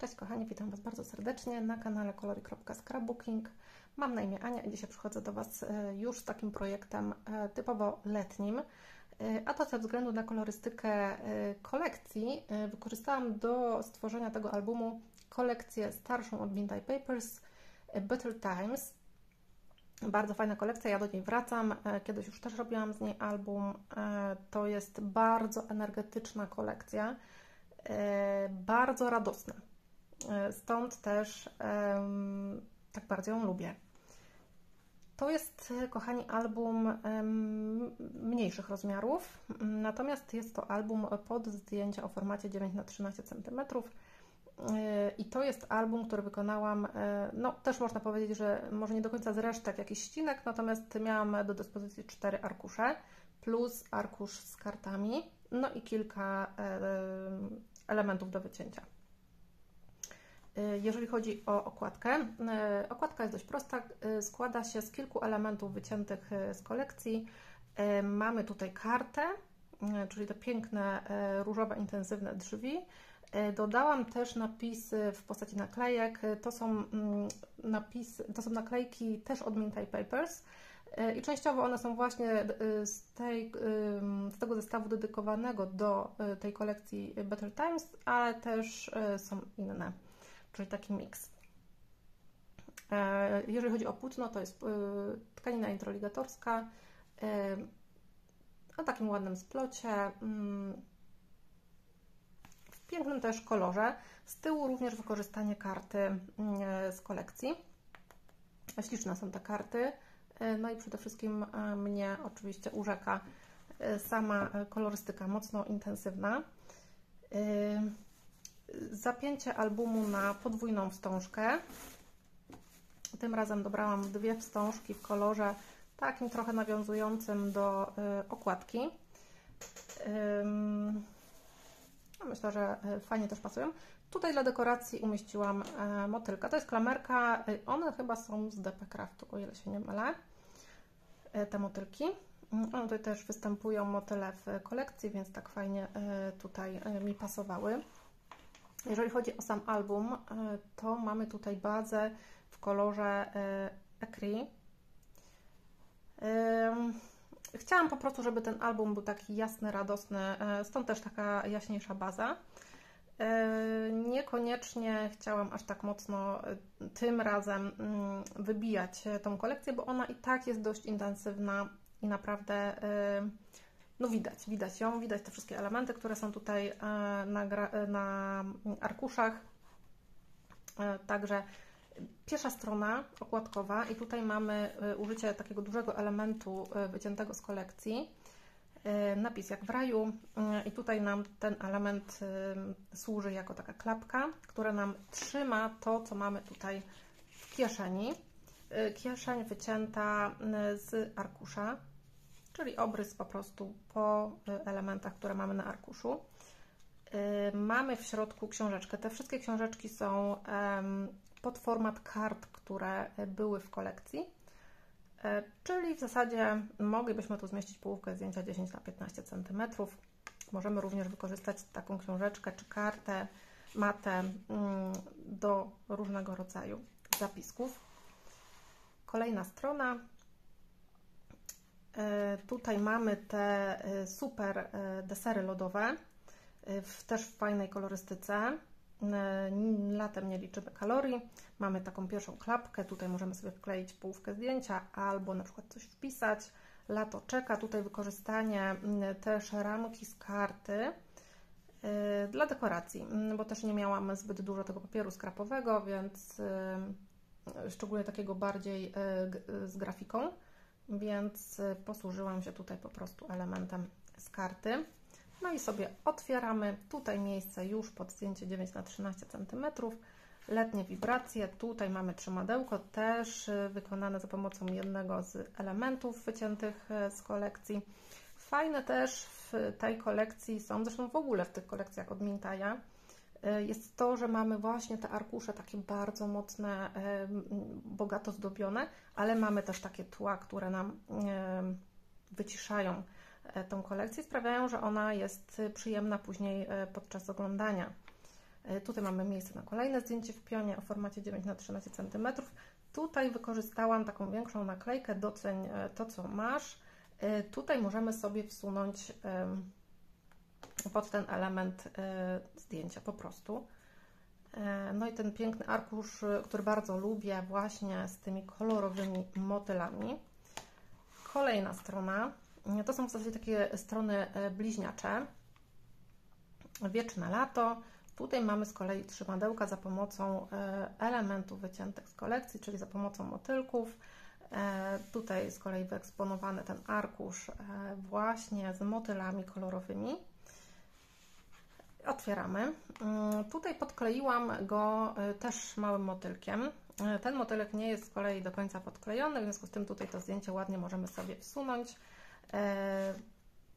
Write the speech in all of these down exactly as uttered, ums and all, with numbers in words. Cześć kochani, witam Was bardzo serdecznie na kanale KOLOR i KROPKA Scrapbooking. Mam na imię Ania i dzisiaj przychodzę do Was już z takim projektem typowo letnim. A to ze względu na kolorystykę kolekcji wykorzystałam do stworzenia tego albumu kolekcję starszą od Mintay Papers, Better Times. Bardzo fajna kolekcja, ja do niej wracam, kiedyś już też robiłam z niej album. To jest bardzo energetyczna kolekcja, bardzo radosna. Stąd też um, tak bardzo ją lubię. To jest, kochani, album um, mniejszych rozmiarów, natomiast jest to album pod zdjęcia o formacie dziewięć na trzynaście centymetrów yy, i to jest album, który wykonałam, yy, no też można powiedzieć, że może nie do końca z resztek jakiś ścinek, natomiast miałam do dyspozycji cztery arkusze plus arkusz z kartami, no i kilka yy, elementów do wycięcia. Jeżeli chodzi o okładkę, okładka jest dość prosta, składa się z kilku elementów wyciętych z kolekcji. Mamy tutaj kartę, czyli te piękne, różowe, intensywne drzwi. Dodałam też napisy w postaci naklejek, to są, napisy, to są naklejki też od Mintay Papers i częściowo one są właśnie z, tej, z tego zestawu dedykowanego do tej kolekcji Better Times, ale też są inne. Czyli taki miks. Jeżeli chodzi o płótno, to jest tkanina introligatorska o takim ładnym splocie, w pięknym też kolorze. Z tyłu również wykorzystanie karty z kolekcji. Śliczne są te karty. No i przede wszystkim mnie oczywiście urzeka sama kolorystyka, mocno intensywna. Zapięcie albumu na podwójną wstążkę. Tym razem dobrałam dwie wstążki w kolorze takim trochę nawiązującym do y, okładki. Ym, myślę, że fajnie też pasują. Tutaj dla dekoracji umieściłam y, motylka. To jest klamerka. Y, one chyba są z D P Craftu, o ile się nie mylę. Y, te motylki. One y, tutaj też występują motyle w kolekcji, więc tak fajnie y, tutaj y, mi pasowały. Jeżeli chodzi o sam album, to mamy tutaj bazę w kolorze écrit. Chciałam po prostu, żeby ten album był taki jasny, radosny, stąd też taka jaśniejsza baza. Niekoniecznie chciałam aż tak mocno tym razem wybijać tą kolekcję, bo ona i tak jest dość intensywna i naprawdę... No widać, widać ją, widać te wszystkie elementy, które są tutaj na, na arkuszach. Także pierwsza strona okładkowa i tutaj mamy użycie takiego dużego elementu wyciętego z kolekcji. Napis jak w raju i tutaj nam ten element służy jako taka klapka, która nam trzyma to, co mamy tutaj w kieszeni. Kieszeń wycięta z arkusza. Czyli obrys po prostu po elementach, które mamy na arkuszu. Mamy w środku książeczkę. Te wszystkie książeczki są pod format kart, które były w kolekcji. Czyli w zasadzie moglibyśmy tu zmieścić połówkę zdjęcia dziesięć na piętnaście centymetrów. Możemy również wykorzystać taką książeczkę czy kartę, matę do różnego rodzaju zapisków. Kolejna strona. Tutaj mamy te super desery lodowe, w też w fajnej kolorystyce. Latem nie liczymy kalorii. Mamy taką pierwszą klapkę, tutaj możemy sobie wkleić połówkę zdjęcia albo na przykład coś wpisać. Lato czeka, tutaj wykorzystanie też ramki z karty dla dekoracji, bo też nie miałam zbyt dużo tego papieru skrapowego, więc szczególnie takiego bardziej z grafiką. Więc posłużyłam się tutaj po prostu elementem z karty. No i sobie otwieramy. Tutaj miejsce już pod zdjęcie dziewięć na trzynaście centymetrów. Letnie wibracje. Tutaj mamy trzymadełko, też wykonane za pomocą jednego z elementów wyciętych z kolekcji. Fajne też w tej kolekcji są, zresztą w ogóle w tych kolekcjach od Mintaya, jest to, że mamy właśnie te arkusze takie bardzo mocne, bogato zdobione, ale mamy też takie tła, które nam wyciszają tą kolekcję, sprawiają, że ona jest przyjemna później podczas oglądania. Tutaj mamy miejsce na kolejne zdjęcie w pionie o formacie dziewięć na trzynaście centymetrów. Tutaj wykorzystałam taką większą naklejkę, doceń to, co masz. Tutaj możemy sobie wsunąć pod ten element zdjęcia po prostu. No i ten piękny arkusz, który bardzo lubię, właśnie z tymi kolorowymi motylami. Kolejna strona. To są w zasadzie takie strony bliźniacze. Wieczne lato. Tutaj mamy z kolei trzy madełka za pomocą elementów wyciętych z kolekcji, czyli za pomocą motylków. Tutaj z kolei wyeksponowany ten arkusz właśnie z motylami kolorowymi. Otwieramy. Tutaj podkleiłam go też małym motylkiem. Ten motylek nie jest z kolei do końca podklejony, w związku z tym tutaj to zdjęcie ładnie możemy sobie wsunąć.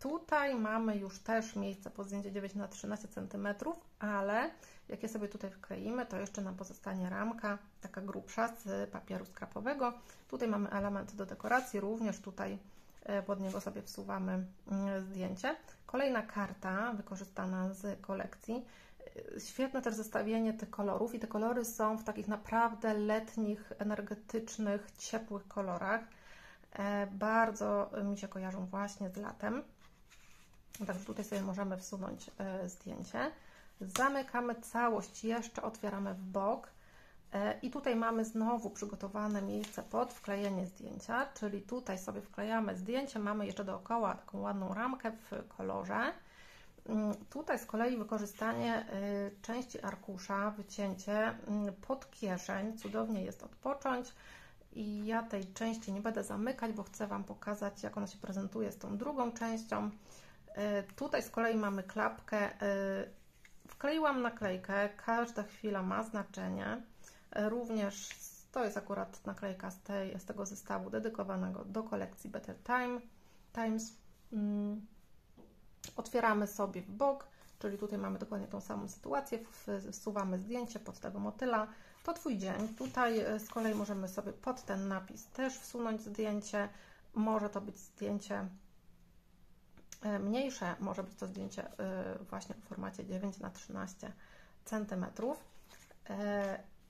Tutaj mamy już też miejsce pod zdjęcie dziewięć na trzynaście centymetrów, ale jak je sobie tutaj wkleimy, to jeszcze nam pozostanie ramka, taka grubsza z papieru skrapowego. Tutaj mamy element do dekoracji, również tutaj pod niego sobie wsuwamy zdjęcie. Kolejna karta wykorzystana z kolekcji. Świetne też zestawienie tych kolorów i te kolory są w takich naprawdę letnich, energetycznych, ciepłych kolorach. Bardzo mi się kojarzą właśnie z latem. Także tutaj sobie możemy wsunąć zdjęcie. Zamykamy całość, jeszcze otwieramy w bok. I tutaj mamy znowu przygotowane miejsce pod wklejenie zdjęcia, czyli tutaj sobie wklejamy zdjęcie, mamy jeszcze dookoła taką ładną ramkę w kolorze. Tutaj z kolei wykorzystanie części arkusza, wycięcie pod kieszeń, cudownie jest odpocząć. I ja tej części nie będę zamykać, bo chcę Wam pokazać, jak ona się prezentuje z tą drugą częścią. Tutaj z kolei mamy klapkę. Wkleiłam naklejkę, każda chwila ma znaczenie. Również to jest akurat naklejka z, tej, z tego zestawu dedykowanego do kolekcji Better Time, Times. Otwieramy sobie w bok, czyli tutaj mamy dokładnie tą samą sytuację. Wsuwamy zdjęcie pod tego motyla. To Twój dzień. Tutaj z kolei możemy sobie pod ten napis też wsunąć zdjęcie. Może to być zdjęcie mniejsze, może być to zdjęcie właśnie w formacie dziewięć na trzynaście centymetrów.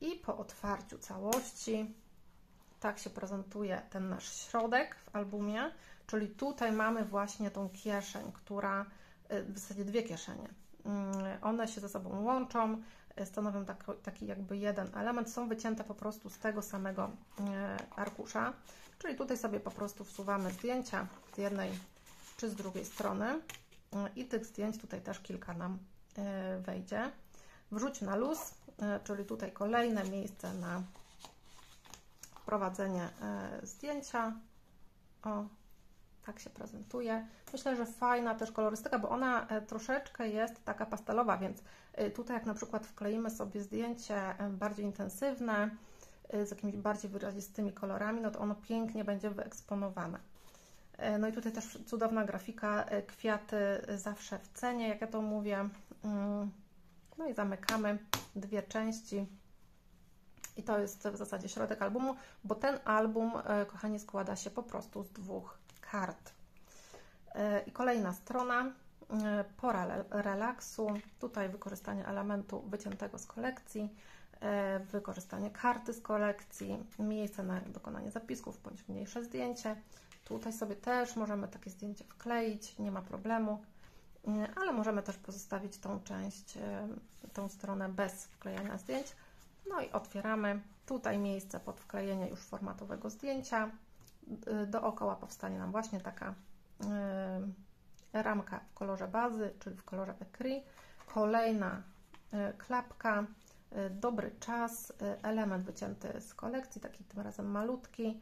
I po otwarciu całości tak się prezentuje ten nasz środek w albumie, czyli tutaj mamy właśnie tą kieszeń, która w zasadzie dwie kieszenie. One się ze sobą łączą, stanowią taki jakby jeden element, są wycięte po prostu z tego samego arkusza, czyli tutaj sobie po prostu wsuwamy zdjęcia z jednej czy z drugiej strony i tych zdjęć tutaj też kilka nam wejdzie. Wrzuć na luz, czyli tutaj kolejne miejsce na wprowadzenie zdjęcia. O, tak się prezentuje. Myślę, że fajna też kolorystyka, bo ona troszeczkę jest taka pastelowa, więc tutaj jak na przykład wkleimy sobie zdjęcie bardziej intensywne, z jakimiś bardziej wyrazistymi kolorami, no to ono pięknie będzie wyeksponowane. No i tutaj też cudowna grafika, kwiaty zawsze w cenie, jak ja to mówię. No i zamykamy dwie części i to jest w zasadzie środek albumu, bo ten album, kochani, składa się po prostu z dwóch kart. I kolejna strona, pora relaksu, tutaj wykorzystanie elementu wyciętego z kolekcji, wykorzystanie karty z kolekcji, miejsce na dokonanie zapisków bądź mniejsze zdjęcie. Tutaj sobie też możemy takie zdjęcie wkleić, nie ma problemu. Ale możemy też pozostawić tą część, tą stronę bez wklejania zdjęć. No i otwieramy. Tutaj miejsce pod wklejenie już formatowego zdjęcia. Dookoła powstanie nam właśnie taka ramka w kolorze bazy, czyli w kolorze écrit. Kolejna klapka, dobry czas, element wycięty z kolekcji, taki tym razem malutki.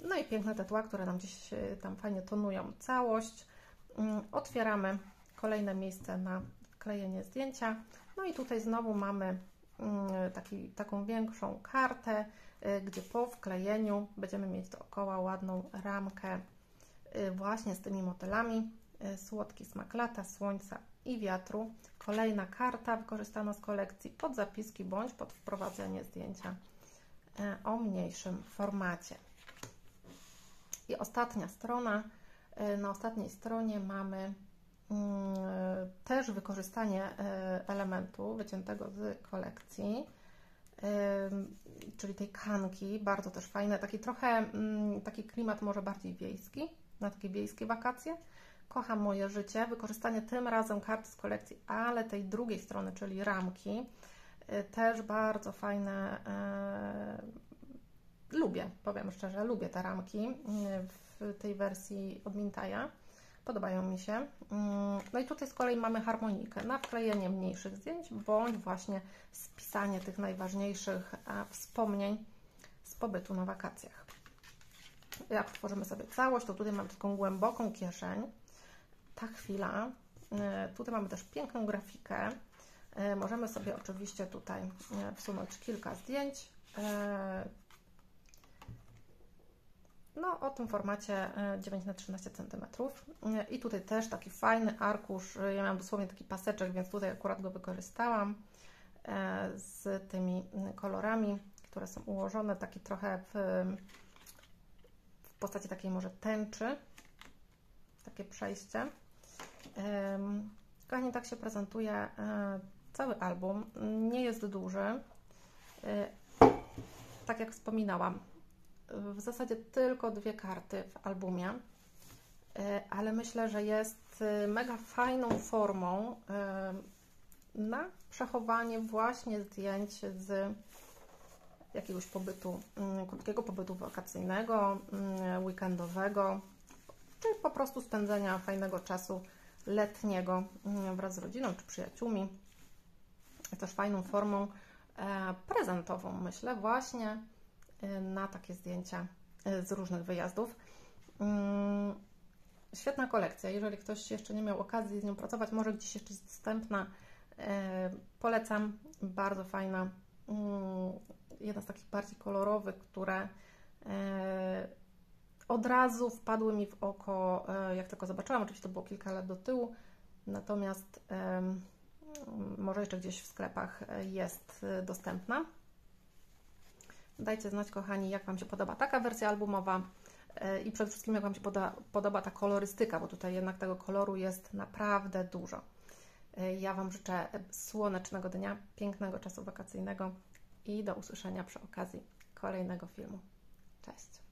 No i piękne te tła, które nam gdzieś tam fajnie tonują całość. Otwieramy kolejne miejsce na wklejenie zdjęcia. No i tutaj znowu mamy taki, taką większą kartę, gdzie po wklejeniu będziemy mieć dookoła ładną ramkę właśnie z tymi motylami. Słodki smak lata, słońca i wiatru. Kolejna karta wykorzystana z kolekcji pod zapiski bądź pod wprowadzenie zdjęcia o mniejszym formacie. I ostatnia strona. Na ostatniej stronie mamy też wykorzystanie elementu wyciętego z kolekcji, czyli tej kanki, bardzo też fajne, taki trochę, taki klimat może bardziej wiejski, na takie wiejskie wakacje. Kocham moje życie, wykorzystanie tym razem kart z kolekcji, ale tej drugiej strony, czyli ramki, też bardzo fajne, lubię, powiem szczerze, lubię te ramki w tej wersji od Mintaya, podobają mi się. No i tutaj z kolei mamy harmonikę na wklejenie mniejszych zdjęć, bądź właśnie spisanie tych najważniejszych wspomnień z pobytu na wakacjach. Jak tworzymy sobie całość, to tutaj mamy taką głęboką kieszeń, ta chwila, tutaj mamy też piękną grafikę, możemy sobie oczywiście tutaj wsunąć kilka zdjęć. No, o tym formacie dziewięć na trzynaście centymetrów. I tutaj też taki fajny arkusz, ja miałam dosłownie taki paseczek, więc tutaj akurat go wykorzystałam z tymi kolorami, które są ułożone, taki trochę w, w postaci takiej może tęczy, takie przejście. Kochani, tak się prezentuje cały album, nie jest duży, tak jak wspominałam. W zasadzie tylko dwie karty w albumie, ale myślę, że jest mega fajną formą na przechowanie właśnie zdjęć z jakiegoś pobytu, krótkiego pobytu wakacyjnego, weekendowego, czy po prostu spędzenia fajnego czasu letniego wraz z rodziną czy przyjaciółmi. Jest też fajną formą prezentową, myślę, właśnie na takie zdjęcia z różnych wyjazdów. Świetna kolekcja, jeżeli ktoś jeszcze nie miał okazji z nią pracować, może gdzieś jeszcze jest dostępna, polecam, bardzo fajna, jedna z takich bardziej kolorowych, które od razu wpadły mi w oko, jak tylko zobaczyłam, oczywiście to było kilka lat do tyłu, natomiast może jeszcze gdzieś w sklepach jest dostępna. Dajcie znać, kochani, jak Wam się podoba taka wersja albumowa i przede wszystkim jak Wam się poda, podoba ta kolorystyka, bo tutaj jednak tego koloru jest naprawdę dużo. Ja Wam życzę słonecznego dnia, pięknego czasu wakacyjnego i do usłyszenia przy okazji kolejnego filmu. Cześć!